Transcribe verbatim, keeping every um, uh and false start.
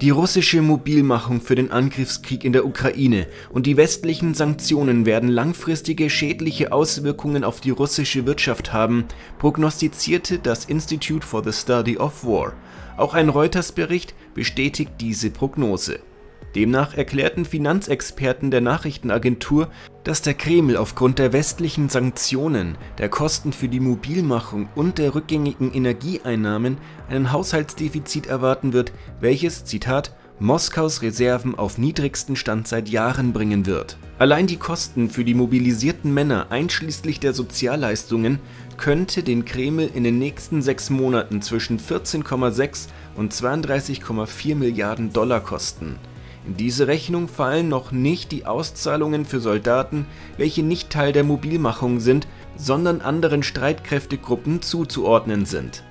Die russische Mobilmachung für den Angriffskrieg in der Ukraine und die westlichen Sanktionen werden langfristige schädliche Auswirkungen auf die russische Wirtschaft haben, prognostizierte das Institute for the Study of War. Auch ein Reuters-Bericht bestätigt diese Prognose. Demnach erklärten Finanzexperten der Nachrichtenagentur, dass der Kreml aufgrund der westlichen Sanktionen, der Kosten für die Mobilmachung und der rückgängigen Energieeinnahmen einen Haushaltsdefizit erwarten wird, welches, Zitat, Moskaus Reserven auf niedrigsten Stand seit Jahren bringen wird. Allein die Kosten für die mobilisierten Männer einschließlich der Sozialleistungen könnte den Kreml in den nächsten sechs Monaten zwischen vierzehn Komma sechs und zweiunddreißig Komma vier Milliarden Dollar kosten. In diese Rechnung fallen noch nicht die Auszahlungen für Soldaten, welche nicht Teil der Mobilmachung sind, sondern anderen Streitkräftegruppen zuzuordnen sind.